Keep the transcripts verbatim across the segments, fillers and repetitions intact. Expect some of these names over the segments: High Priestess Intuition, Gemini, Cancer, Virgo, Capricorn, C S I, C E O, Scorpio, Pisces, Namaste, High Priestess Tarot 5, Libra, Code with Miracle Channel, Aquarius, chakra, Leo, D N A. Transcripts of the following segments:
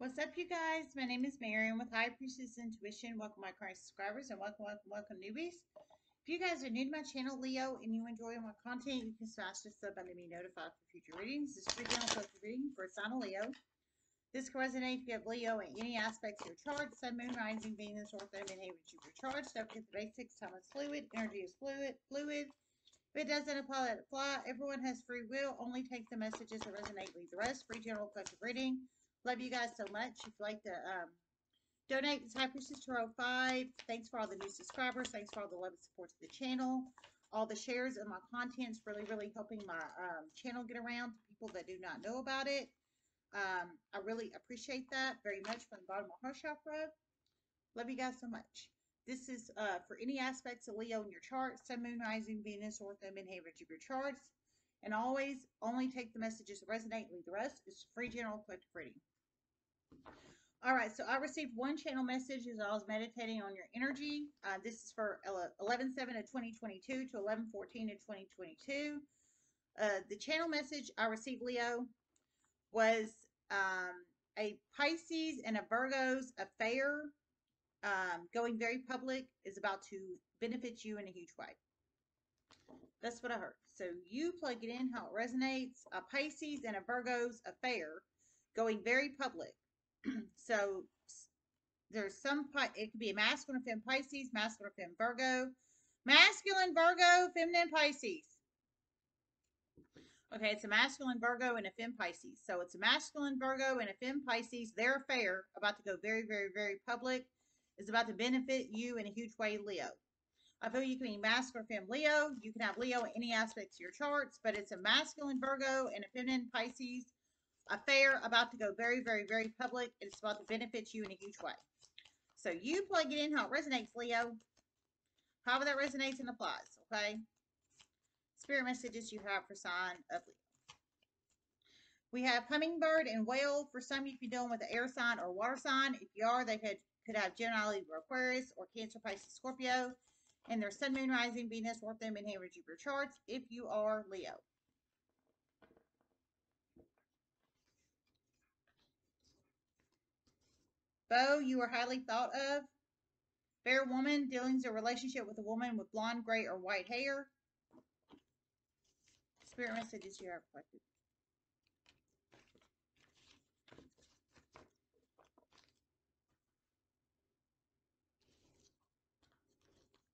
What's up, you guys? My name is Marian with High Priestess Intuition. Welcome my current subscribers and welcome, welcome, welcome newbies. If you guys are new to my channel, Leo, and you enjoy my content, you can smash this sub button to be notified for future readings. This is free general collective reading for a sign of Leo. This can resonate if you have Leo in any aspects of your chart, sun, moon, rising, Venus, ortho, midheaven, Jupiter charts. Don't forget the basics. Time is fluid. Energy is fluid. Fluid. If it doesn't apply, let it fly. Everyone has free will. Only take the messages that resonate. Leave the rest. Free general collective reading. Love you guys so much. If you'd like to um, donate, it's High Priestess Tarot five. Thanks for all the new subscribers. Thanks for all the love and support to the channel. All the shares and my content's really, really helping my um, channel get around to people that do not know about it. Um, I really appreciate that very much from the bottom of my heart chakra. Love you guys so much. This is uh, for any aspects of Leo in your chart, sun, moon, rising, Venus, ortho, midheaven, Jupiter charts. And always, only take the messages that resonate. Leave the rest. It's free general collective reading. All right, so I received one channel message as I was meditating on your energy. Uh, this is for eleven seven of twenty twenty-two to eleven fourteen of twenty twenty-two. Uh, the channel message I received, Leo, was um, a Pisces and a Virgo's affair um, going very public is about to benefit you in a huge way. That's what I heard. So you plug it in how it resonates. A Pisces and a Virgo's affair going very public. So there's some, it could be a masculine fem Pisces, masculine fem Virgo, masculine Virgo, feminine Pisces. Okay, it's a masculine Virgo and a fem Pisces. So it's a masculine Virgo and a fem Pisces. Their affair, about to go very, very, very public, is about to benefit you in a huge way, Leo. I feel you can be masculine fem Leo. You can have Leo in any aspects of your charts, but it's a masculine Virgo and a feminine Pisces affair about to go very, very, very public. It's about to benefit you in a huge way. So you plug it in how it resonates, Leo. However that resonates and applies, okay? Spirit messages you have for sign of Leo. We have hummingbird and whale. For some, you could be dealing with an air sign or water sign. If you are, they could, could have Gemini, Libra, Aquarius, or Cancer, Pisces, Scorpio. And their sun, moon, rising, Venus, ortho, midheaven, Jupiter charts. If you are Leo. Beau, you are highly thought of. Fair woman, dealings or relationship with a woman with blonde, gray, or white hair. Spirit messages you have collected.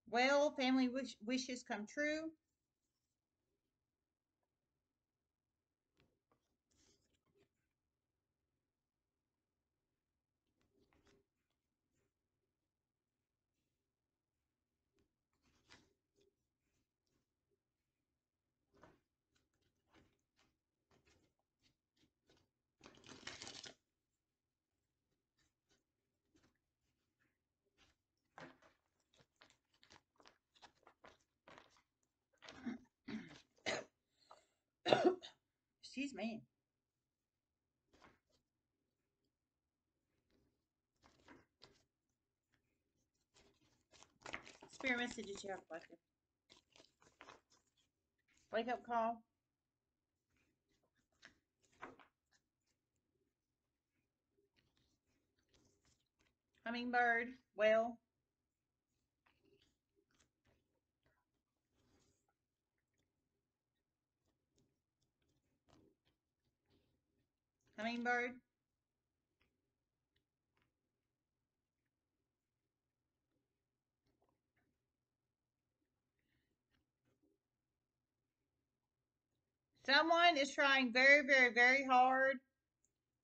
Well, family wish, wishes come true. Excuse me. Spirit messages you have collected. Wake up call. Hummingbird, whale. Hummingbird. Someone is trying very, very, very hard.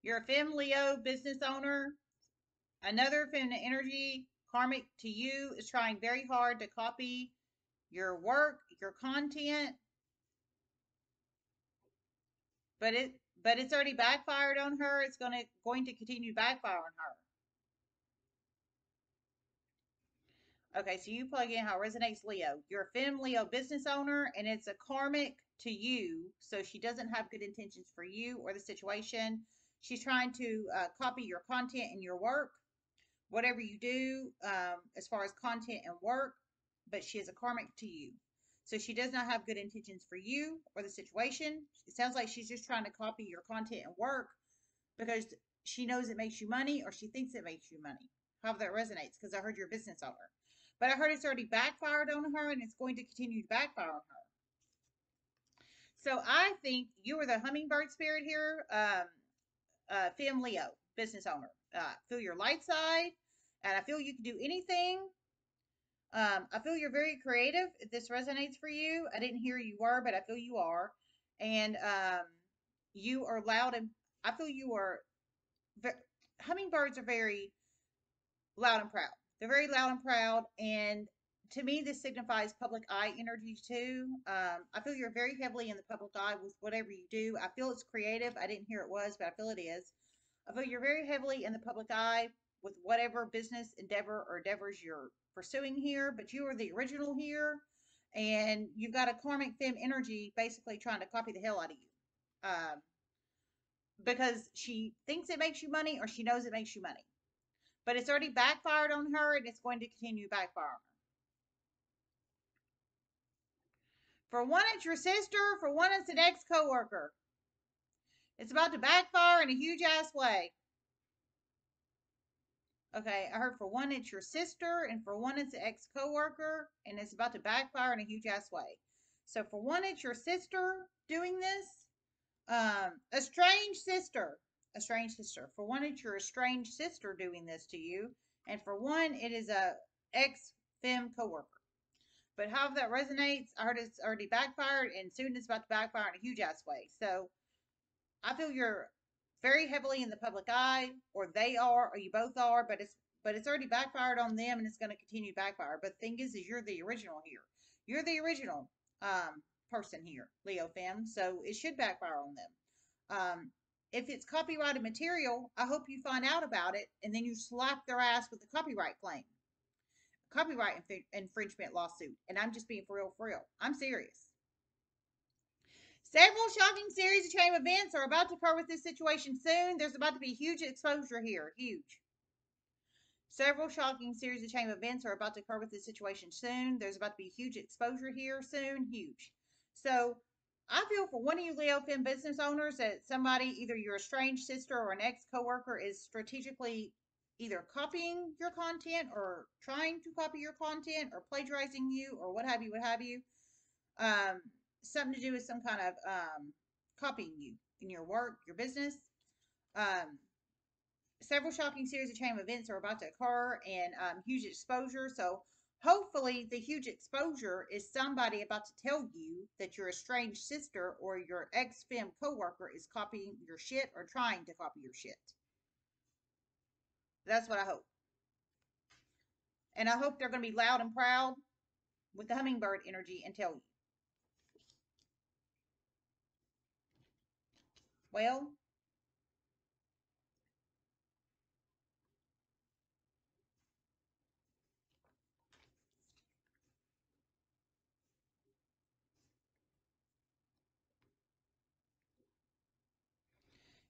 You're a fem Leo business owner. Another feminine energy, karmic to you, is trying very hard to copy your work, your content. But it But it's already backfired on her. It's going to, going to continue to backfire on her. Okay, so you plug in how it resonates, Leo. You're a fem Leo business owner, and it's a karmic to you, so she doesn't have good intentions for you or the situation. She's trying to uh, copy your content and your work, whatever you do um, as far as content and work, but she is a karmic to you. So she does not have good intentions for you or the situation. It sounds like she's just trying to copy your content and work because she knows it makes you money, or she thinks it makes you money. However that resonates, because I heard you're a business owner. But I heard it's already backfired on her, and it's going to continue to backfire on her. So I think you are the hummingbird spirit here, um, uh, Femme Leo, business owner. Uh, feel your light side, and I feel you can do anything. Um, I feel you're very creative. If this resonates for you, I didn't hear you were, but I feel you are. And um, you are loud, and I feel you are. Hummingbirds are very loud and proud. They're very loud and proud, and to me, this signifies public eye energy too. Um, I feel you're very heavily in the public eye with whatever you do. I feel it's creative. I didn't hear it was, but I feel it is. I feel you're very heavily in the public eye with whatever business endeavor or endeavors you're pursuing here, but you are the original here, and you've got a karmic femme energy basically trying to copy the hell out of you. Um, because she thinks it makes you money, or she knows it makes you money. But it's already backfired on her, and it's going to continue backfiring her. For one, it's your sister. For one, it's an ex-coworker. It's about to backfire in a huge-ass way. Okay, I heard for one, it's your sister, and for one, it's an ex-coworker, and it's about to backfire in a huge-ass way. So for one, it's your sister doing this. Um, a strange sister. A strange sister. For one, it's your estranged sister doing this to you, and for one, it is a ex-femme coworker. But however that resonates, I heard it's already backfired, and soon it's about to backfire in a huge ass way. So I feel you're very heavily in the public eye, or they are, or you both are, but it's but it's already backfired on them, and it's going to continue to backfire. But the thing is, is you're the original here. You're the original um, person here, Leo femme. So it should backfire on them. Um, If it's copyrighted material, I hope you find out about it, and then you slap their ass with a copyright claim. A copyright inf infringement lawsuit. And I'm just being for real, for real. I'm serious. Several shocking series of chain events are about to occur with this situation soon. There's about to be huge exposure here. Huge. Several shocking series of chain events are about to occur with this situation soon. There's about to be huge exposure here soon. Huge. So I feel for one of you Leo femme business owners that somebody, either your estranged sister or an ex-coworker, is strategically either copying your content or trying to copy your content or plagiarizing you or what have you, what have you. Um, something to do with some kind of um, copying you in your work, your business. Um, several shocking series of chain events are about to occur, and um, huge exposure. So hopefully, the huge exposure is somebody about to tell you that your estranged sister or your ex-femme coworker is copying your shit or trying to copy your shit. That's what I hope. And I hope they're going to be loud and proud with the hummingbird energy and tell you. Well,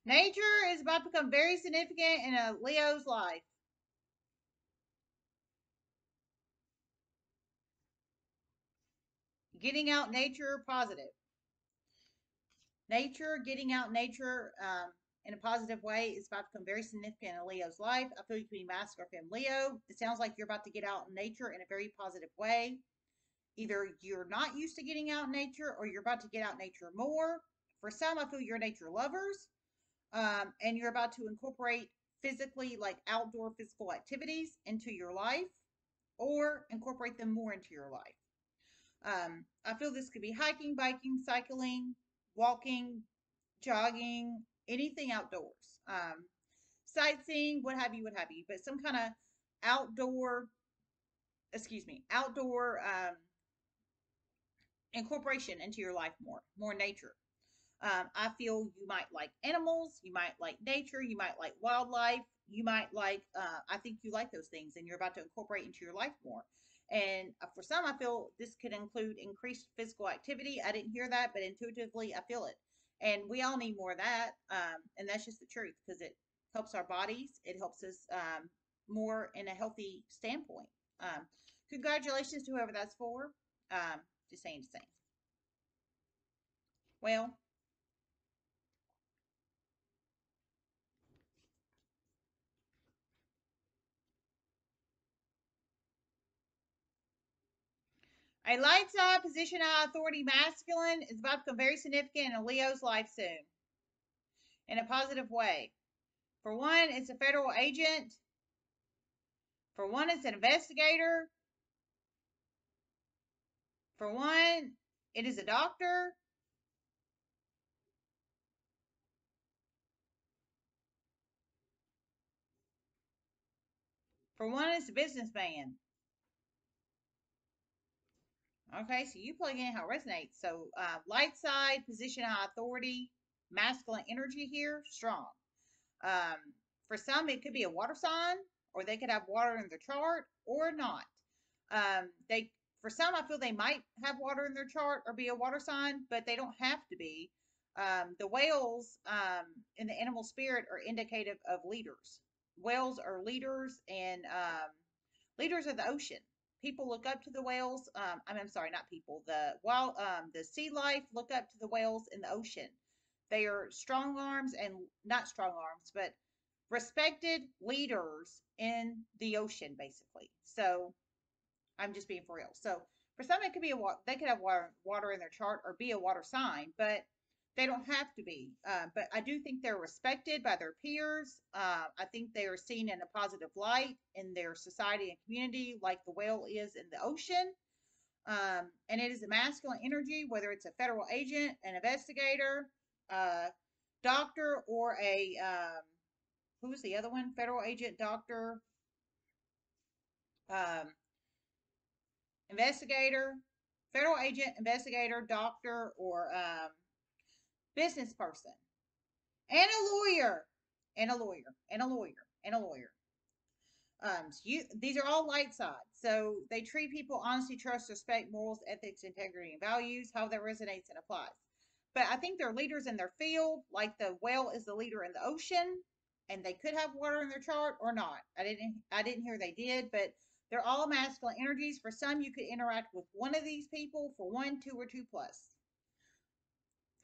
nature is about to become very significant in a Leo's life. Getting out nature positive. Nature, getting out nature um, in a positive way is about to become very significant in Leo's life. I feel you can be masculine femme Leo. It sounds like you're about to get out in nature in a very positive way. Either you're not used to getting out in nature, or you're about to get out in nature more. For some, I feel you're nature lovers. Um, and you're about to incorporate physically, like outdoor physical activities into your life, or incorporate them more into your life. Um, I feel this could be hiking, biking, cycling, walking, jogging, anything outdoors. Um, sightseeing, what have you, what have you. But some kind of outdoor, excuse me, outdoor um, incorporation into your life more, more nature. Um, I feel you might like animals, you might like nature, you might like wildlife, you might like, uh, I think you like those things, and you're about to incorporate into your life more. And for some, I feel this could include increased physical activity. I didn't hear that, but intuitively I feel it. And we all need more of that. Um, and that's just the truth, because it helps our bodies. It helps us um, more in a healthy standpoint. Um, congratulations to whoever that's for. Um, just saying, just saying. Well. A lights up, position high, authority masculine is about to become very significant in a Leo's life soon, in a positive way. For one, it's a federal agent. For one, it's an investigator. For one, it is a doctor. For one, it's a businessman. Okay, so you plug in how it resonates. So uh, light side, position high authority, masculine energy here, strong. Um, for some, it could be a water sign, or they could have water in their chart, or not. Um, they, for some, I feel they might have water in their chart or be a water sign, but they don't have to be. Um, the whales um, in the animal spirit are indicative of leaders. Whales are leaders, and um, leaders of the ocean. People look up to the whales. Um, I mean, I'm sorry, not people. The wild, um, the sea life look up to the whales in the ocean. They are strong arms and not strong arms, but respected leaders in the ocean, basically. So I'm just being for real. So for some, it could be a water. They could have water, water in their chart or be a water sign, but they don't have to be. Uh, but I do think they're respected by their peers. Uh, I think they are seen in a positive light in their society and community, like the whale is in the ocean. Um, and it is a masculine energy, whether it's a federal agent, an investigator, a doctor, or a, um, who was the other one? Federal agent, doctor, um, investigator, federal agent, investigator, doctor, or, um, business person, and a lawyer, and a lawyer, and a lawyer, and a lawyer. Um, so you, these are all light sides. So they treat people honesty, trust, respect, morals, ethics, integrity, and values, how that resonates and applies. But I think they're leaders in their field, like the whale is the leader in the ocean, and they could have water in their chart or not. I didn't, I didn't hear they did, but they're all masculine energies. For some, you could interact with one of these people for one, two, or two plus.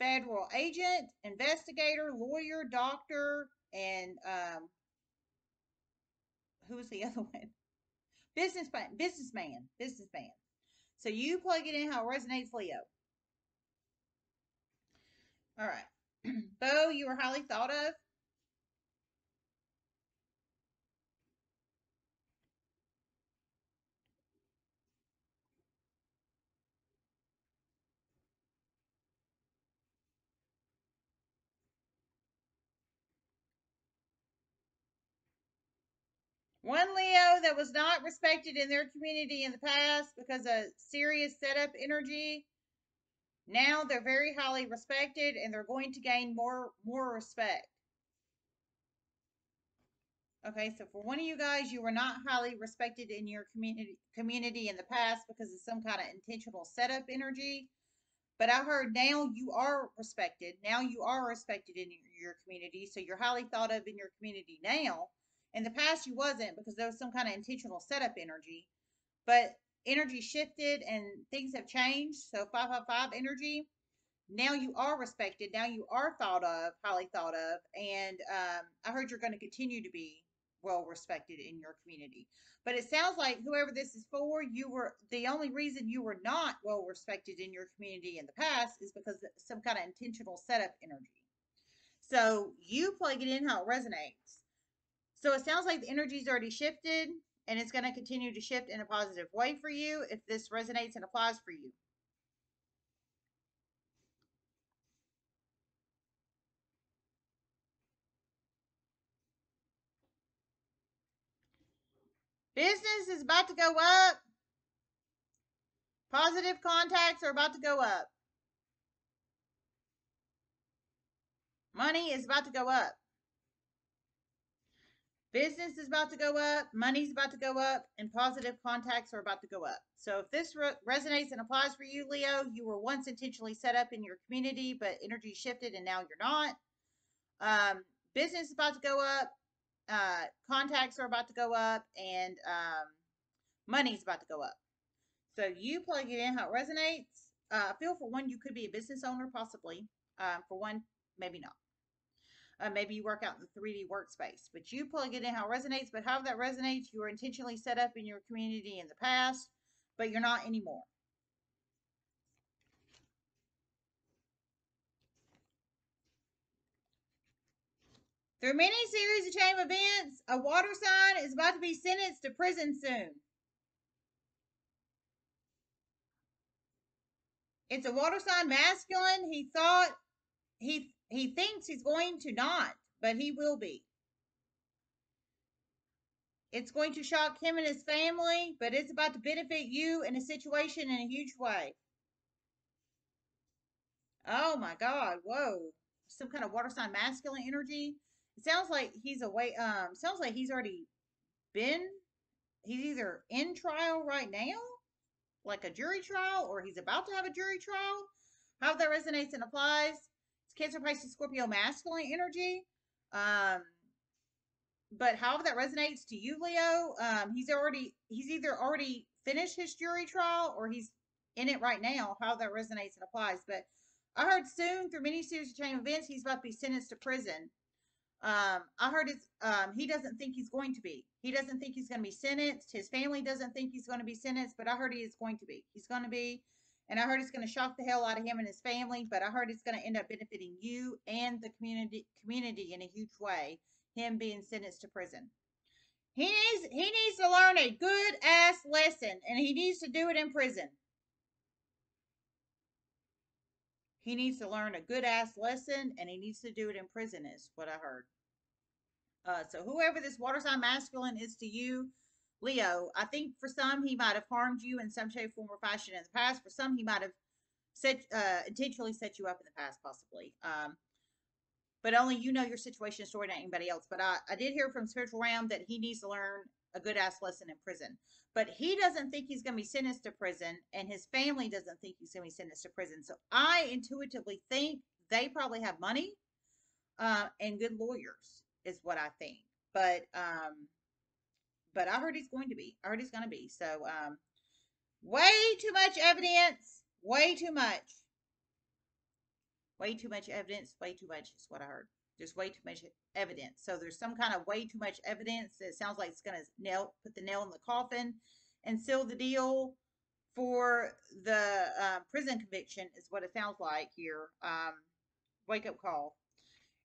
Federal agent, investigator, lawyer, doctor, and um, who was the other one? Businessman, businessman, businessman. So you plug it in how it resonates, Leo. All right. Bo, you were highly thought of. One Leo that was not respected in their community in the past because of serious setup energy. Now they're very highly respected and they're going to gain more, more respect. Okay, so for one of you guys, you were not highly respected in your community, community in the past because of some kind of intentional setup energy. But I heard now you are respected. Now you are respected in your community. So you're highly thought of in your community now. In the past, you wasn't because there was some kind of intentional setup energy, but energy shifted and things have changed. So five five five energy, now you are respected. Now you are thought of, highly thought of, and um, I heard you're going to continue to be well respected in your community. But it sounds like whoever this is for, you were the only reason you were not well respected in your community in the past is because of some kind of intentional setup energy. So you plug it in how it resonates. So it sounds like the energy's already shifted and it's going to continue to shift in a positive way for you if this resonates and applies for you. Business is about to go up. Positive contacts are about to go up. Money is about to go up. Business is about to go up, money's about to go up, and positive contacts are about to go up. So if this re resonates and applies for you, Leo, you were once intentionally set up in your community, but energy shifted and now you're not. Um, business is about to go up, uh, contacts are about to go up, and um, money's about to go up. So you plug it in how it resonates. Uh, I feel for one, you could be a business owner, possibly. Um, for one, maybe not. Uh, maybe you work out in the three D workspace, but you plug it in how it resonates. But how that resonates, you were intentionally set up in your community in the past, but you're not anymore. Through many series of chain events, a water sign is about to be sentenced to prison soon. It's a water sign, masculine. He thought, he, he thinks he's going to not, but he will be. It's going to shock him and his family, but it's about to benefit you in a situation in a huge way. Oh my God, whoa. Some kind of water sign masculine energy. It sounds like he's away, um, sounds like he's already been, he's either in trial right now, like a jury trial, or he's about to have a jury trial. How that resonates and applies. It's Cancer, Pisces, Scorpio, masculine energy. Um, but however that resonates to you, Leo, um, he's already, he's either already finished his jury trial or he's in it right now, how that resonates and applies. But I heard soon, through many series of chain events, he's about to be sentenced to prison. Um, I heard it's, um, he doesn't think he's going to be. He doesn't think he's going to be sentenced. His family doesn't think he's going to be sentenced, but I heard he is going to be. He's going to be, and I heard it's going to shock the hell out of him and his family, but I heard it's going to end up benefiting you and the community community in a huge way, him being sentenced to prison. He needs, he needs to learn a good-ass lesson, and he needs to do it in prison. He needs to learn a good-ass lesson, and he needs to do it in prison is what I heard. Uh, so whoever this water sign masculine is to you, Leo, I think for some he might have harmed you in some shape, form, or fashion in the past. For some he might have set, uh, intentionally set you up in the past, possibly. Um, but only you know your situation story, not anybody else. But I, I did hear from Spiritual Realm that he needs to learn a good-ass lesson in prison. But he doesn't think he's going to be sentenced to prison, and his family doesn't think he's going to be sentenced to prison. So I intuitively think they probably have money uh, and good lawyers is what I think. But um, but I heard he's going to be. I heard he's going to be. So um, way too much evidence. Way too much. Way too much evidence. Way too much is what I heard. There's way too much evidence. So there's some kind of way too much evidence that sounds like it's going to nail, put the nail in the coffin and seal the deal for the uh, prison conviction is what it sounds like here. Um, wake up call.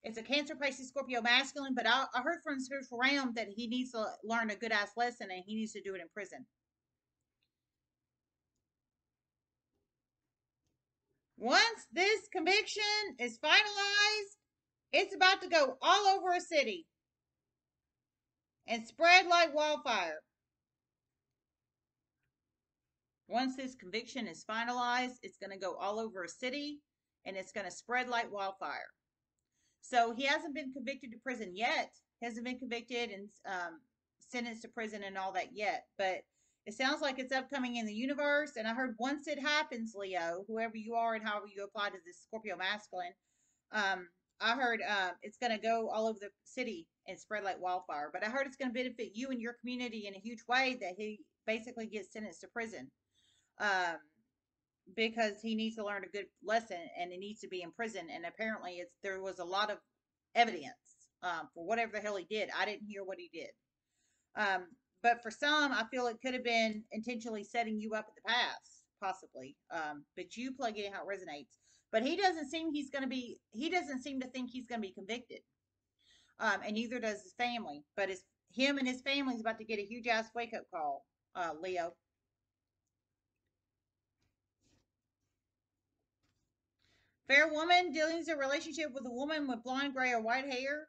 It's a Cancer, Pisces, Scorpio, masculine, but I, I heard from the Spiritual Realm that he needs to learn a good-ass lesson and he needs to do it in prison. Once this conviction is finalized, it's about to go all over a city and spread like wildfire. Once this conviction is finalized, it's going to go all over a city and it's going to spread like wildfire. So he hasn't been convicted to prison yet. He hasn't been convicted and um, sentenced to prison and all that yet. But it sounds like it's upcoming in the universe. And I heard once it happens, Leo, whoever you are and however you apply to this Scorpio masculine, um, I heard um, it's going to go all over the city and spread like wildfire. But I heard it's going to benefit you and your community in a huge way that he basically gets sentenced to prison um, because he needs to learn a good lesson and it needs to be in prison. And apparently it's there was a lot of evidence um, for whatever the hell he did. I didn't hear what he did. Um, but for some, I feel it could have been intentionally setting you up in the past, possibly. Um, but you plug in how it resonates. But he doesn't seem he's going to be, he doesn't seem to think he's going to be convicted. Um, and neither does his family. But it's, him and his family is about to get a huge ass wake up call, uh, Leo. Fair woman dealing in a relationship with a woman with blonde, gray, or white hair.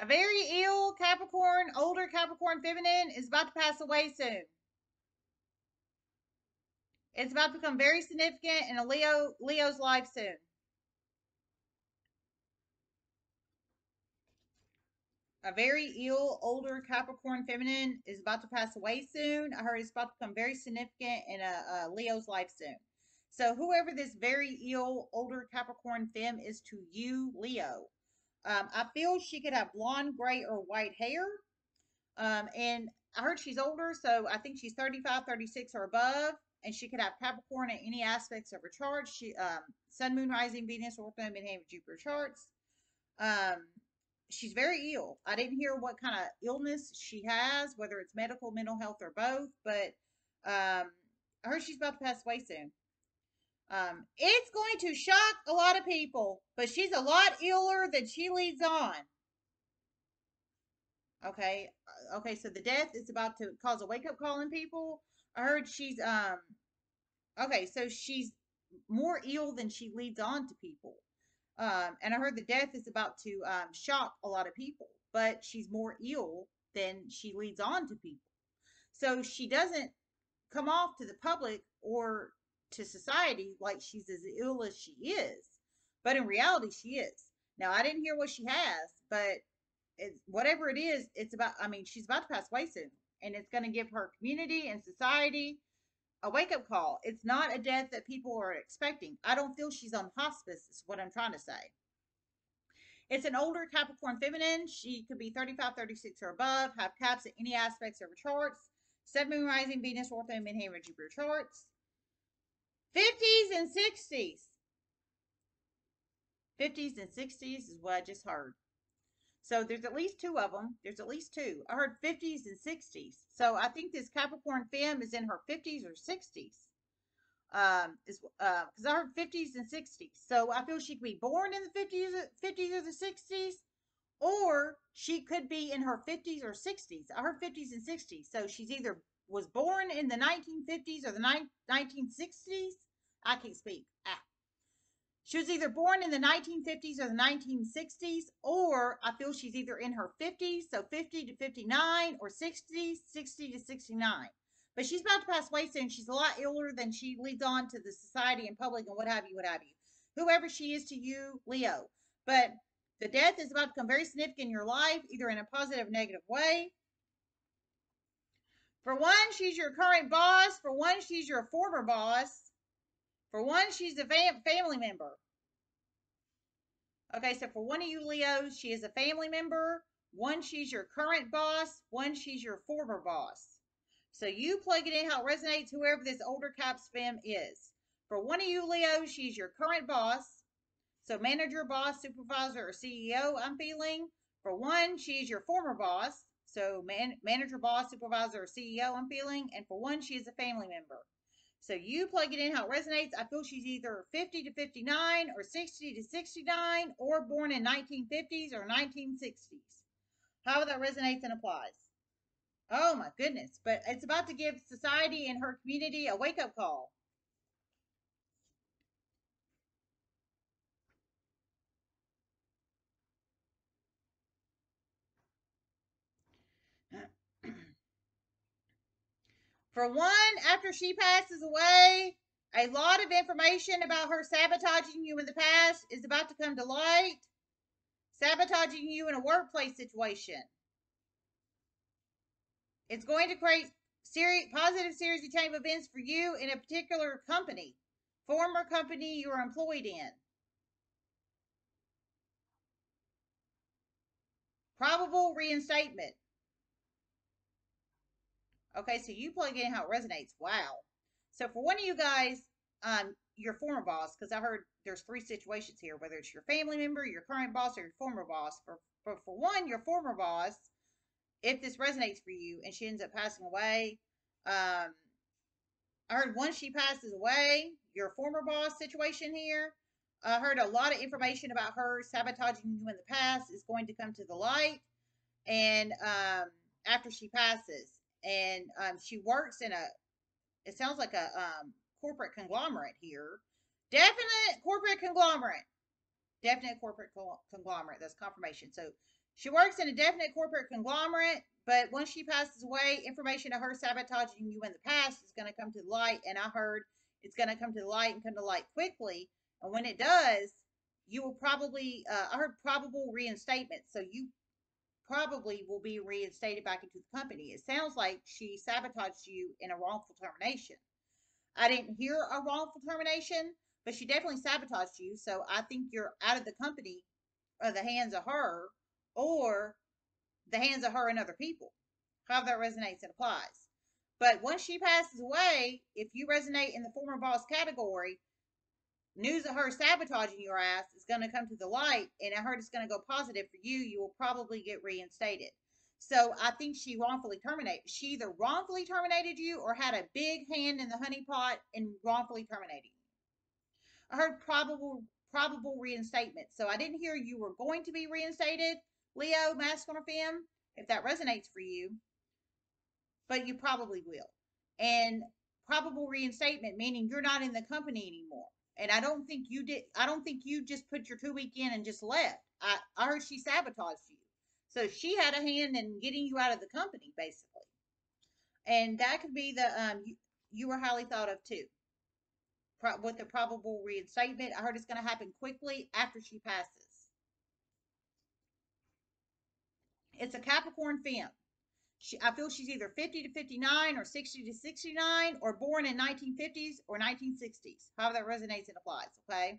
A very ill Capricorn, older Capricorn feminine is about to pass away soon. It's about to become very significant in a Leo Leo's life soon. A very ill, older Capricorn feminine is about to pass away soon. I heard it's about to become very significant in a, a Leo's life soon. So whoever this very ill, older Capricorn femme is to you, Leo. Um, I feel she could have blonde, gray, or white hair. Um, and I heard she's older, so I think she's thirty-five, thirty-six or above, and she could have Capricorn in any aspects of her chart. She, um, Sun, Moon, Rising, Venus, Ortho, Midheaven, Jupiter charts. Um, she's very ill. I didn't hear what kind of illness she has, whether it's medical, mental health, or both, but um, I heard she's about to pass away soon. Um, it's going to shock a lot of people, but she's a lot iller than she leads on. Okay. Okay. So the death is about to cause a wake up call in people. I heard she's, um, okay. So she's more ill than she leads on to people. Um, and I heard the death is about to, um, shock a lot of people, but she's more ill than she leads on to people. So she doesn't come off to the public or to society like she's as ill as she is, but in reality she is. Now I didn't hear what she has, but it's whatever it is, it's about, I mean, she's about to pass away soon, and it's going to give her community and society a wake-up call. It's not a death that people are expecting. I don't feel she's on hospice is what I'm trying to say. It's an older Capricorn feminine. She could be thirty-five, thirty-six or above, have caps in any aspects of her charts, Sun, Moon, Rising, Venus, Ortho, Midheaven, Jupiter charts. fifties and sixties. fifties and sixties is what I just heard. So there's at least two of them. There's at least two. I heard fifties and sixties. So I think this Capricorn femme is in her fifties or sixties. Um, is uh, because I heard fifties and sixties. So I feel she could be born in the fifties, fifties or the sixties, or she could be in her fifties or sixties. I heard fifties and sixties. So she's either was born in the nineteen fifties or the nineteen sixties. I can't speak. Ah. She was either born in the nineteen fifties or the nineteen sixties, or I feel she's either in her fifties, so fifty to fifty-nine, or sixty, sixty to sixty-nine. But she's about to pass away soon. She's a lot iller than she leads on to the society and public and what have you, what have you. Whoever she is to you, Leo. But the death is about to become very significant in your life, either in a positive or negative way. For one, she's your current boss. For one, she's your former boss. For one, she's a fam family member. Okay, so for one of you Leos, she is a family member. One, she's your current boss. One, she's your former boss. So you plug it in how it resonates, whoever this older Caps femme is. For one of you Leos, she's your current boss. So manager, boss, supervisor, or C E O, I'm feeling. For one, she's your former boss. So man, manager, boss, supervisor, or C E O, I'm feeling. And for one, she is a family member. So you plug it in how it resonates. I feel she's either fifty to fifty-nine or sixty to sixty-nine or born in nineteen fifties or nineteen sixties. How that resonates and applies. Oh my goodness. But it's about to give society and her community a wake-up call. For one, after she passes away, a lot of information about her sabotaging you in the past is about to come to light. Sabotaging you in a workplace situation. It's going to create series, positive series of chain events for you in a particular company, former company you are employed in. Probable reinstatement. Okay, so you plug in how it resonates. Wow. So for one of you guys, um, your former boss, because I heard there's three situations here, whether it's your family member, your current boss, or your former boss. For, for, for one, your former boss, if this resonates for you and she ends up passing away, um, I heard once she passes away, your former boss situation here, I heard a lot of information about her sabotaging you in the past is going to come to the light, and um, after she passes. And um, she works in a, it sounds like a um, corporate conglomerate here. Definite corporate conglomerate. Definite corporate conglomerate. That's confirmation. So she works in a definite corporate conglomerate, but once she passes away, information of her sabotaging you in the past is going to come to the light. And I heard it's going to come to the light and come to light quickly. And when it does, you will probably, uh, I heard probable reinstatement. So you probably will be reinstated back into the company. It sounds like she sabotaged you in a wrongful termination. I didn't hear a wrongful termination, but she definitely sabotaged you. So I think you're out of the company or the hands of her or the hands of her and other people. however that resonates, it applies. But once she passes away, if you resonate in the former boss category, news of her sabotaging your ass is going to come to the light, and I heard it's going to go positive for you. You will probably get reinstated. So I think she wrongfully terminated. She either wrongfully terminated you or had a big hand in the honeypot and wrongfully terminated you. I heard probable probable reinstatement. So I didn't hear you were going to be reinstated, Leo, masculine or femme, if that resonates for you, but you probably will. And probable reinstatement, meaning you're not in the company anymore. And I don't think you did. I don't think you just put your two week in and just left. I, I heard she sabotaged you. So she had a hand in getting you out of the company, basically. And that could be the, um, you, you were highly thought of too. Pro, with the probable reinstatement, I heard it's going to happen quickly after she passes. It's a Capricorn femme. She, I feel she's either fifty to fifty-nine or sixty to sixty-nine or born in nineteen fifties or nineteen sixties. However that resonates and applies, okay?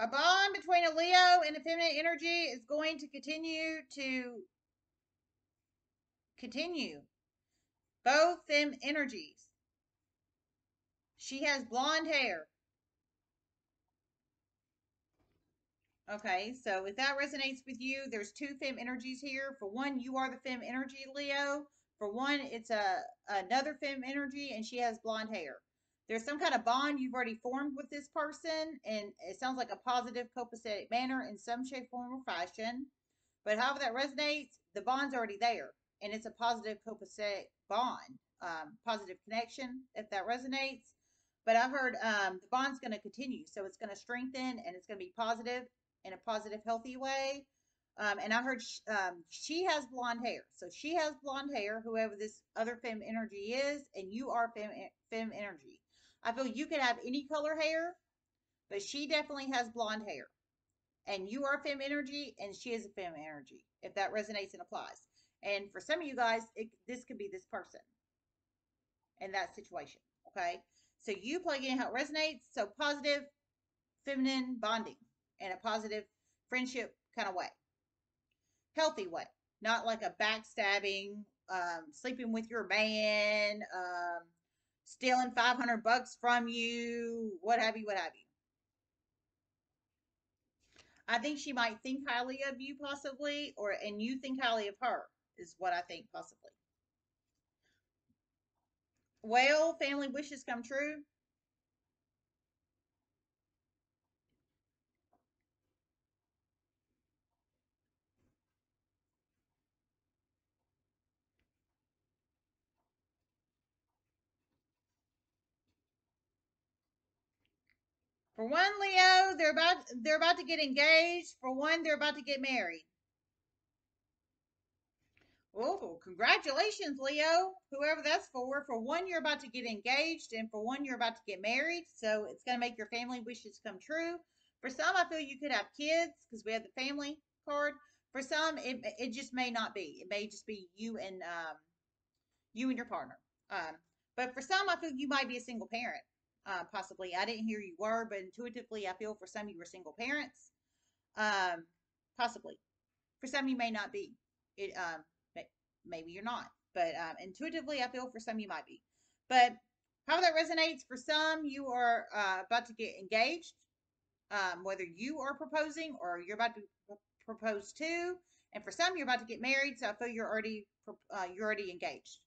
A bond between a Leo and a feminine energy is going to continue to continue. Both them energies. She has blonde hair. Okay, so if that resonates with you, there's two femme energies here. For one, you are the femme energy, Leo. For one, it's a another femme energy, and she has blonde hair. There's some kind of bond you've already formed with this person, and it sounds like a positive copacetic manner in some shape, form, or fashion. But however that resonates, the bond's already there, and it's a positive copacetic bond, um, positive connection, if that resonates. But I heard um, the bond's going to continue, so it's going to strengthen, and it's going to be positive in a positive, healthy way. Um, and I heard sh um, she has blonde hair. So she has blonde hair, whoever this other femme energy is, and you are femme, femme energy. I feel you could have any color hair, but she definitely has blonde hair. And you are femme energy, and she is a femme energy, if that resonates and applies. And for some of you guys, it, this could be this person in that situation, okay? So you plug in how it resonates. So positive feminine bonding in a positive friendship kind of way. Healthy way. Not like a backstabbing, um, sleeping with your man, um, stealing five hundred bucks from you, what have you, what have you. I think she might think highly of you possibly, or and you think highly of her is what I think possibly. Well, family wishes come true. For one, Leo, they're about they're about to get engaged. For one, they're about to get married. Oh, congratulations, Leo, whoever that's for. For one, you're about to get engaged, and for one, you're about to get married. So it's going to make your family wishes come true. For some, I feel you could have kids because we have the family card. For some, it it just may not be. It may just be you and um you and your partner. Um, but for some, I feel you might be a single parent. Uh, possibly. I didn't hear you were, but intuitively I feel for some you were single parents. Um, possibly. For some you may not be. It um, maybe you're not. But um, intuitively I feel for some you might be. But how that resonates, for some you are uh, about to get engaged. Um, whether you are proposing or you're about to propose to. And for some you're about to get married, so I feel you're already, uh, you're already engaged.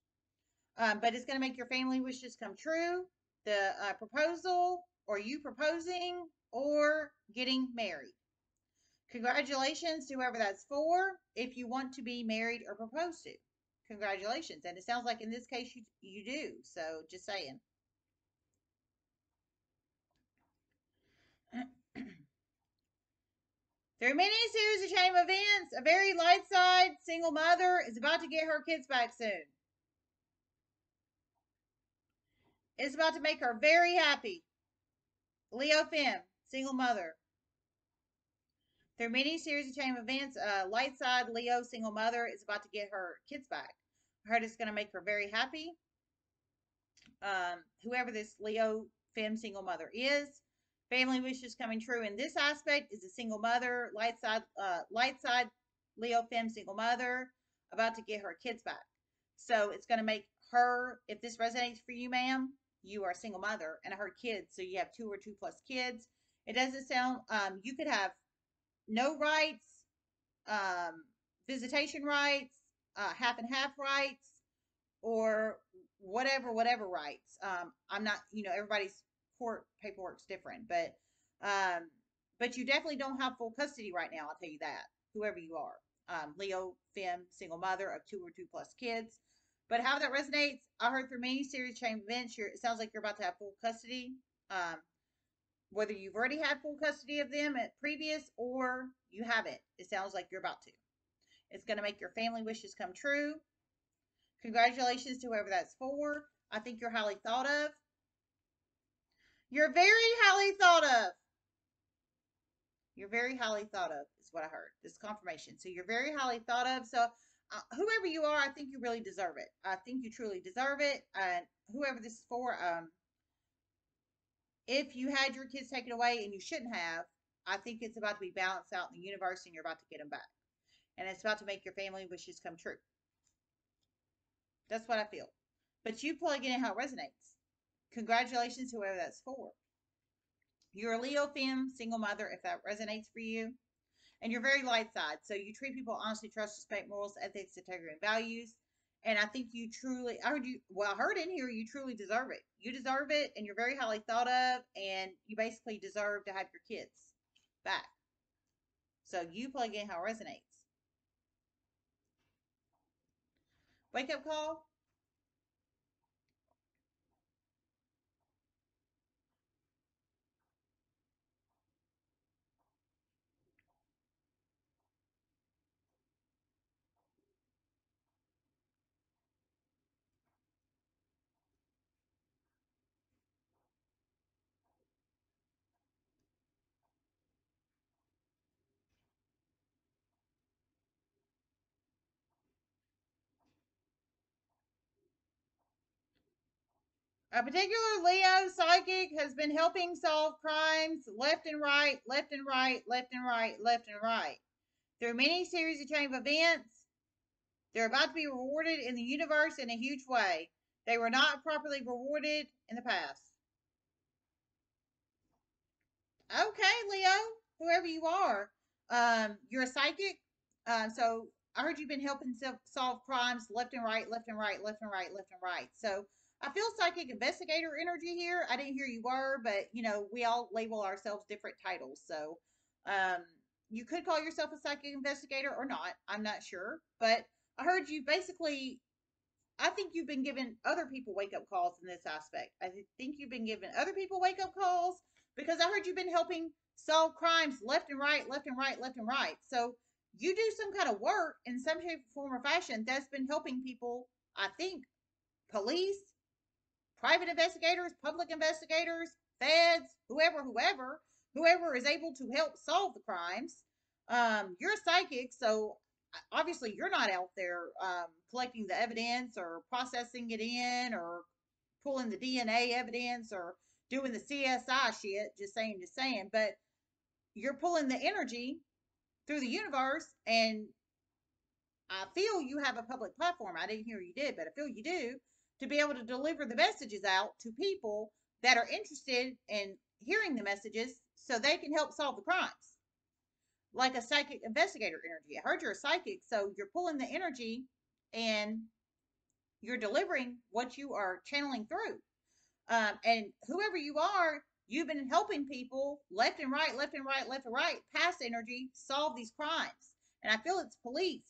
Um, but it's going to make your family wishes come true. The uh, proposal, or you proposing, or getting married. Congratulations to whoever that's for, if you want to be married or proposed to. Congratulations. And it sounds like in this case you, you do, so just saying. There are many series of shame events. A very light side single mother is about to get her kids back soon. It's about to make her very happy. Leo femme, single mother. Their mini series of chain of events, uh, light side Leo single mother is about to get her kids back. I heard it's going to make her very happy. Um, whoever this Leo femme single mother is, family wishes coming true in this aspect is a single mother, light side, uh, light side Leo femme single mother about to get her kids back. So it's going to make her, if this resonates for you, ma'am, you are a single mother, and I heard kids, so you have two or two plus kids. It doesn't sound, um, you could have no rights, um, visitation rights, uh, half and half rights, or whatever, whatever rights. Um, I'm not, you know, everybody's court paperwork's different, but, um, but you definitely don't have full custody right now. I'll tell you that, whoever you are, um, Leo, femme, single mother of two or two plus kids. But how that resonates, I heard through many series chain events, it sounds like you're about to have full custody. Um, whether you've already had full custody of them at previous or you haven't, it sounds like you're about to. It's going to make your family wishes come true. Congratulations to whoever that's for. I think you're highly thought of. You're very highly thought of. You're very highly thought of is what I heard. This is confirmation. So you're very highly thought of. So Uh, whoever you are, I think you really deserve it. I think you truly deserve it. And uh, whoever this is for, um, if you had your kids taken away and you shouldn't have, I think it's about to be balanced out in the universe and you're about to get them back. And it's about to make your family wishes come true. That's what I feel. But you plug in how it resonates. Congratulations to whoever that's for. You're a Leo femme, single mother, if that resonates for you. And you're very light side, so you treat people honestly, trust, respect, morals, ethics, integrity, and values. And I think you truly, I heard you, well, I heard in here, you truly deserve it. You deserve it, and you're very highly thought of, and you basically deserve to have your kids back. So you plug in how it resonates. Wake up call. A particular Leo psychic has been helping solve crimes left and right, left and right, left and right, left and right. Through many series of chain of events, they're about to be rewarded in the universe in a huge way. They were not properly rewarded in the past. Okay, Leo, whoever you are, um, you're a psychic. Uh, so I heard you've been helping solve crimes left and right, left and right, left and right, left and right. So I feel psychic investigator energy here. I didn't hear you were, but, you know, we all label ourselves different titles. So um, you could call yourself a psychic investigator or not. I'm not sure. But I heard you basically, I think you've been giving other people wake-up calls in this aspect. I think you've been giving other people wake-up calls because I heard you've been helping solve crimes left and right, left and right, left and right. So you do some kind of work in some shape, form, or fashion that's been helping people, I think, police, private investigators, public investigators, feds, whoever, whoever, whoever is able to help solve the crimes. Um, you're a psychic, so obviously you're not out there um, collecting the evidence or processing it in or pulling the D N A evidence or doing the C S I shit, just saying, just saying, but you're pulling the energy through the universe, and I feel you have a public platform. I didn't hear you did, but I feel you do. To be able to deliver the messages out to people that are interested in hearing the messages so they can help solve the crimes. Like a psychic investigator energy. I heard you're a psychic, so you're pulling the energy and you're delivering what you are channeling through. Um, and whoever you are, you've been helping people left and right, left and right, left and right, past energy, solve these crimes. And I feel it's police.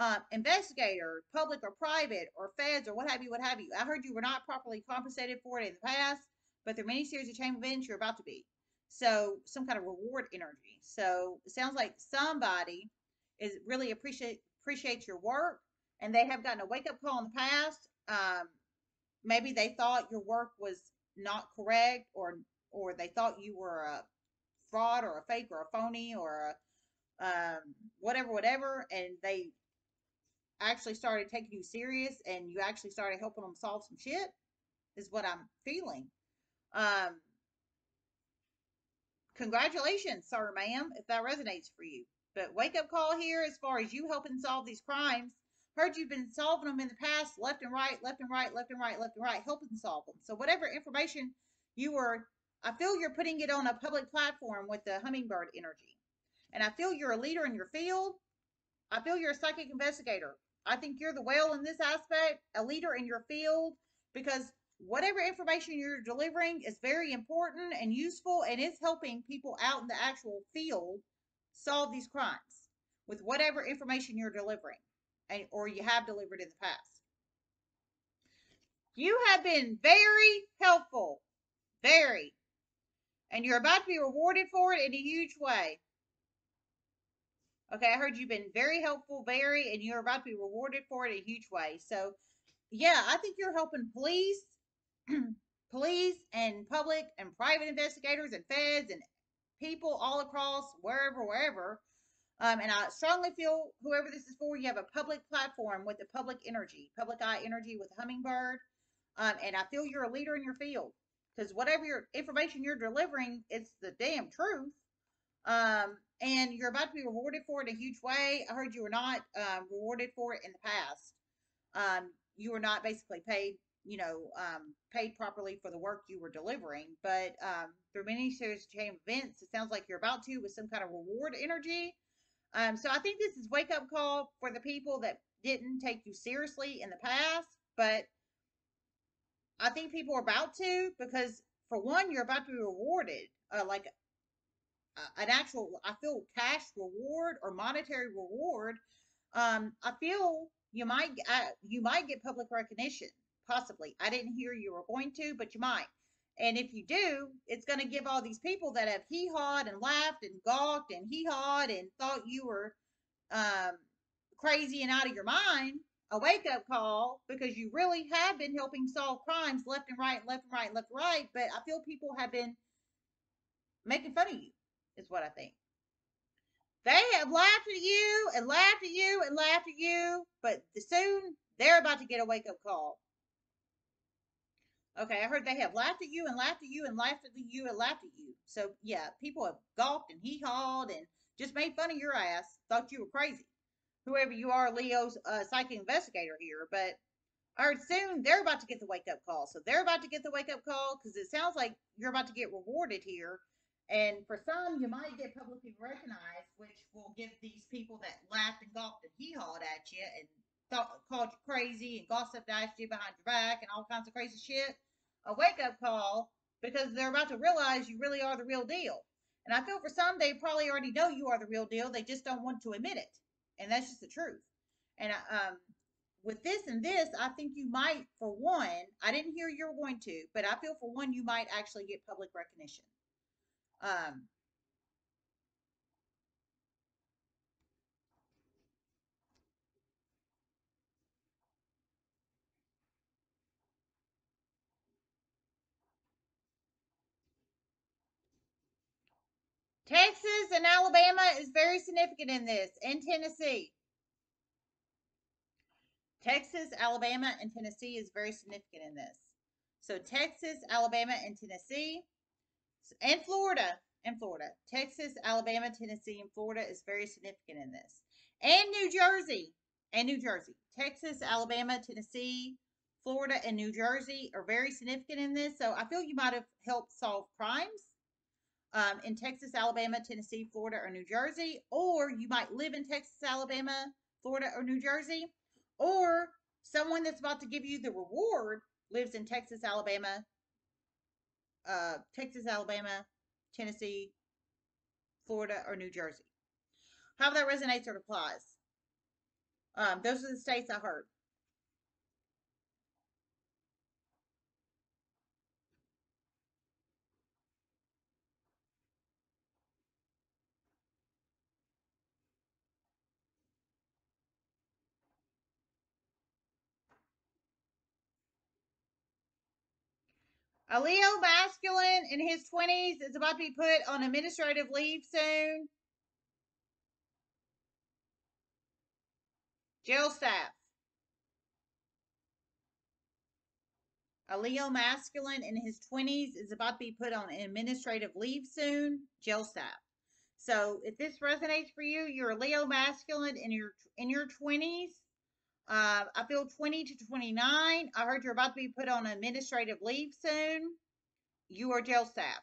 Uh, investigator, public or private, or feds, or what have you, what have you. I heard you were not properly compensated for it in the past, but there are many series of chain events you're about to be. So, some kind of reward energy. So, it sounds like somebody is really appreciate appreciates your work, and they have gotten a wake-up call in the past. Um, maybe they thought your work was not correct, or, or they thought you were a fraud, or a fake, or a phony, or a um, whatever, whatever. And they actually started taking you serious and you actually started helping them solve some shit is what I'm feeling. Um, congratulations, sir, ma'am, if that resonates for you. But wake up call here as far as you helping solve these crimes. Heard you've been solving them in the past, left and right, left and right, left and right, left and right, helping solve them. So whatever information you were, I feel you're putting it on a public platform with the hummingbird energy. And I feel you're a leader in your field. I feel you're a psychic investigator. I think you're the whale in this aspect, a leader in your field, because whatever information you're delivering is very important and useful, and it's helping people out in the actual field solve these crimes with whatever information you're delivering and or you have delivered in the past. You have been very helpful, very, and you're about to be rewarded for it in a huge way. Okay, I heard you've been very helpful, very, and you're about to be rewarded for it in a huge way. So, yeah, I think you're helping police, police and public and private investigators and feds and people all across, wherever, wherever. Um, and I strongly feel whoever this is for, you have a public platform with the public energy, public eye energy with hummingbird. Um, and I feel you're a leader in your field because whatever your information you're delivering, it's the damn truth. Um, and you're about to be rewarded for it in a huge way. I heard you were not um, rewarded for it in the past. Um, you were not basically paid, you know, um, paid properly for the work you were delivering. But um, through many series of chain events, it sounds like you're about to with some kind of reward energy. Um, so I think this is wake up call for the people that didn't take you seriously in the past. But I think people are about to because, for one, you're about to be rewarded. Uh, like uh, an actual, I feel, cash reward or monetary reward. Um, I feel you might, uh, you might get public recognition. Possibly. I didn't hear you were going to, but you might. And if you do, it's going to give all these people that have hee-hawed and laughed and gawked and hee-hawed and thought you were um, crazy and out of your mind, a wake-up call because you really have been helping solve crimes left and right, left and right, left and right. But I feel people have been making fun of you is what I think. They have laughed at you and laughed at you and laughed at you, but soon they're about to get a wake-up call. Okay, I heard they have laughed at you and laughed at you and laughed at you and laughed at you. So, yeah, people have gawked and hee-hawed and just made fun of your ass, thought you were crazy. Whoever you are, Leo's uh, psychic investigator here. But I heard soon they're about to get the wake-up call. So they're about to get the wake-up call because it sounds like you're about to get rewarded here. And for some, you might get publicly recognized, which will give these people that laughed and gawked and hee-hawed at you and thought, called you crazy and gossiped at you behind your back and all kinds of crazy shit. A wake-up call because they're about to realize you really are the real deal. And I feel for some, they probably already know you are the real deal. They just don't want to admit it. And that's just the truth. And I, um, with this and this, I think you might, for one, I didn't hear you were going to, but I feel for one, you might actually get public recognition. Um, Texas and Alabama is very significant in this, and Tennessee. Texas, Alabama, and Tennessee is very significant in this. So Texas, Alabama, and Tennessee, and Florida, and Florida. Texas, Alabama, Tennessee, and Florida is very significant in this. And New Jersey, and New Jersey. Texas, Alabama, Tennessee, Florida, and New Jersey are very significant in this. So I feel you might have helped solve crimes. Um, in Texas, Alabama, Tennessee, Florida, or New Jersey, or you might live in Texas, Alabama, Florida, or New Jersey, or someone that's about to give you the reward lives in Texas, Alabama, uh, Texas, Alabama, Tennessee, Florida, or New Jersey. How that resonates or applies. Um, those are the states I heard. A Leo masculine in his twenties is about to be put on administrative leave soon. Joseph. A Leo masculine in his twenties is about to be put on administrative leave soon. Joseph. So if this resonates for you, you're a Leo masculine in your in your twenties. Uh, I feel twenty to twenty-nine. I heard you're about to be put on administrative leave soon. You are jail staff.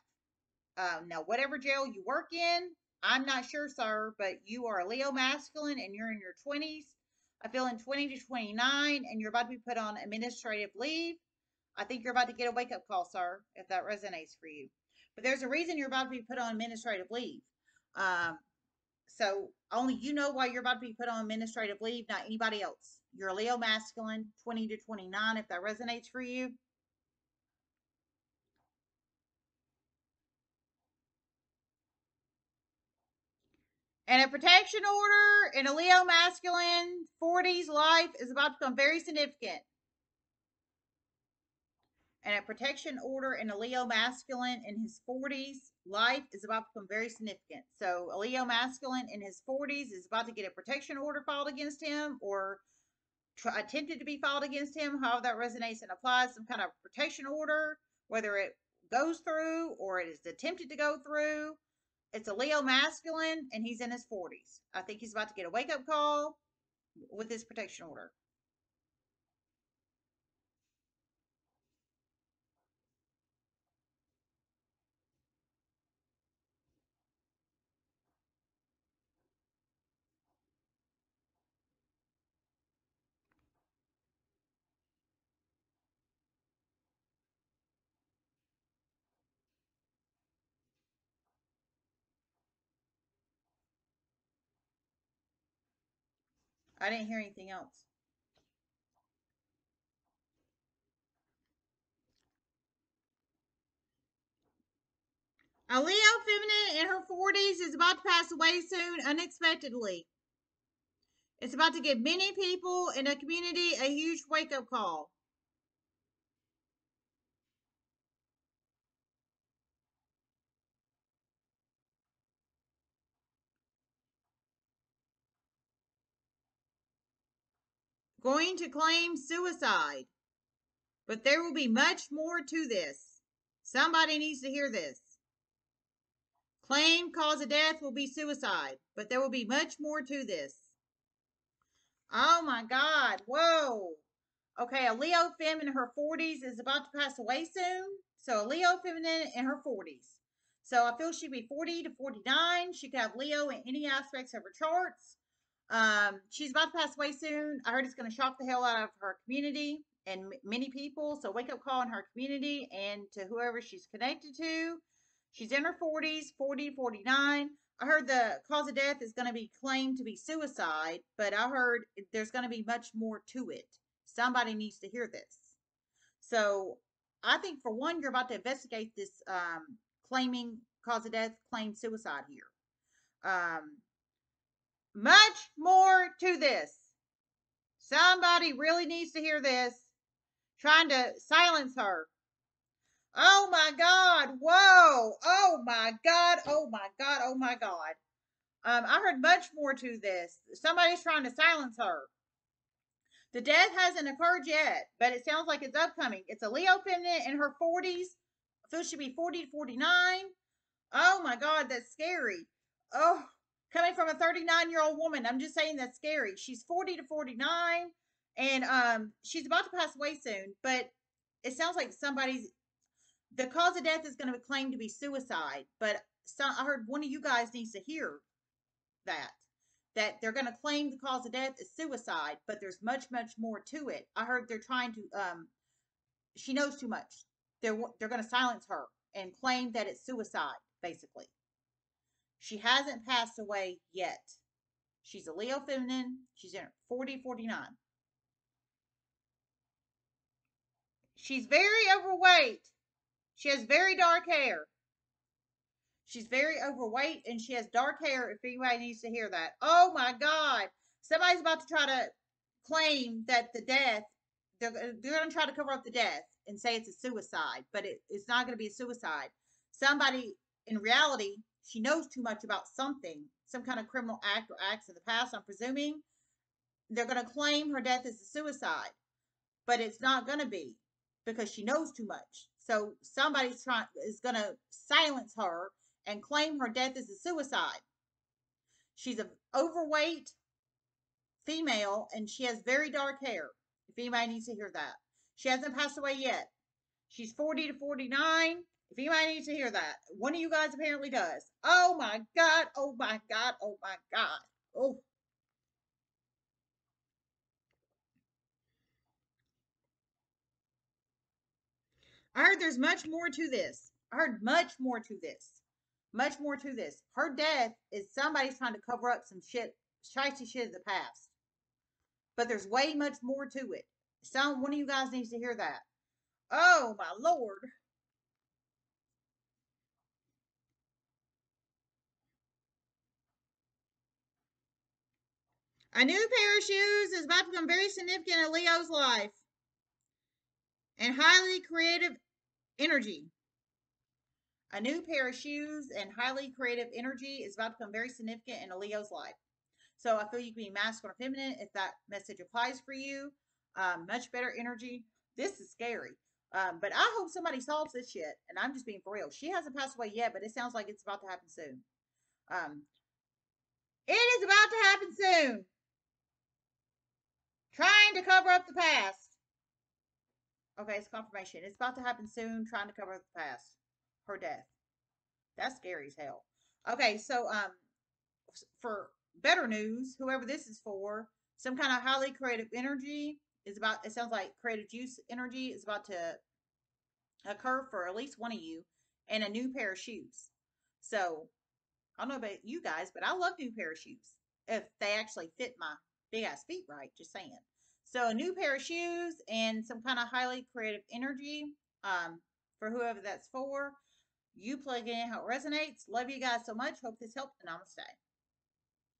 Uh, now, whatever jail you work in, I'm not sure, sir, but you are a Leo masculine and you're in your twenties. I feel in twenty to twenty-nine, and you're about to be put on administrative leave. I think you're about to get a wake-up call, sir, if that resonates for you. But there's a reason you're about to be put on administrative leave. Um, so only you know why you're about to be put on administrative leave, not anybody else. You're a Leo masculine, twenty to twenty-nine, if that resonates for you. And a protection order in a Leo masculine, forties life is about to become very significant. And a protection order in a Leo masculine in his forties life is about to become very significant. So a Leo masculine in his forties is about to get a protection order filed against him, or try, attempted to be filed against him, however that resonates and applies. Some kind of protection order, whether it goes through or it is attempted to go through. It's a Leo masculine, and he's in his forties. I think he's about to get a wake-up call with his protection order. I didn't hear anything else. A Leo feminine in her forties is about to pass away soon, unexpectedly. It's about to give many people in a community a huge wake-up call. Going to claim suicide, but there will be much more to this. Somebody needs to hear this. Claim cause of death will be suicide, but there will be much more to this. Oh my God, whoa. Okay, a Leo femme in her forties is about to pass away soon. So a Leo feminine in her forties. So I feel she'd be forty to forty-nine. She could have Leo in any aspects of her charts. Um, she's about to pass away soon. I heard it's going to shock the hell out of her community and many people. So wake up call in her community and to whoever she's connected to. She's in her forties, forty, forty-nine. I heard the cause of death is going to be claimed to be suicide, but I heard there's going to be much more to it. Somebody needs to hear this. So I think for one, you're about to investigate this, um, claiming cause of death, claimed suicide here. Um, Much more to this. Somebody really needs to hear this. Trying to silence her. Oh my God. Whoa. Oh my God. Oh my God. Oh my God. Um, I heard much more to this. Somebody's trying to silence her. The death hasn't occurred yet, but it sounds like it's upcoming. It's a Leo feminine in her forties. So she'd be forty to forty-nine. Oh my God. That's scary. Oh. Coming from a thirty-nine-year-old woman, I'm just saying that's scary. She's forty to forty-nine, and um, she's about to pass away soon, but it sounds like somebody's, the cause of death is going to be claimed to be suicide, but some, I heard one of you guys needs to hear that, that they're going to claim the cause of death is suicide, but there's much, much more to it. I heard they're trying to, um, she knows too much. They're, they're going to silence her and claim that it's suicide, basically. She hasn't passed away yet. She's a Leo feminine. She's in her forty, forty-nine. She's very overweight. She has very dark hair. She's very overweight and she has dark hair if anybody needs to hear that. Oh my God. Somebody's about to try to claim that the death, they're, they're going to try to cover up the death and say it's a suicide, but it, it's not going to be a suicide. Somebody in reality, she knows too much about something, some kind of criminal act or acts in the past, I'm presuming, they're going to claim her death as a suicide, but it's not going to be because she knows too much. So somebody's trying is going to silence her and claim her death as a suicide. She's an overweight female and she has very dark hair. If anybody needs to hear that, she hasn't passed away yet. She's forty to forty-nine. If anybody needs to hear that, one of you guys apparently does. Oh my God. Oh my God. Oh my God. Oh. I heard there's much more to this. I heard much more to this. Much more to this. Her death is somebody's trying to cover up some shit, shitey shit of the past. But there's way much more to it. Some, one of you guys needs to hear that. Oh, my Lord. A new pair of shoes is about to become very significant in Leo's life. And highly creative energy. A new pair of shoes and highly creative energy is about to become very significant in a Leo's life. So I feel you can be masculine or feminine if that message applies for you. Um, much better energy. This is scary. Um, but I hope somebody solves this shit. And I'm just being for real. She hasn't passed away yet, but it sounds like it's about to happen soon. Um, it is about to happen soon. Trying to cover up the past. Okay, it's confirmation. It's about to happen soon. Trying to cover up the past. Her death. That's scary as hell. Okay, so um, for better news, whoever this is for, some kind of highly creative energy is about, it sounds like creative juice energy is about to occur for at least one of you, and a new pair of shoes. So, I don't know about you guys, but I love new pair of shoes. If they actually fit my big ass feet right, just saying. So, a new pair of shoes and some kind of highly creative energy um, for whoever that's for. You plug in how it resonates. Love you guys so much. Hope this helped. Namaste.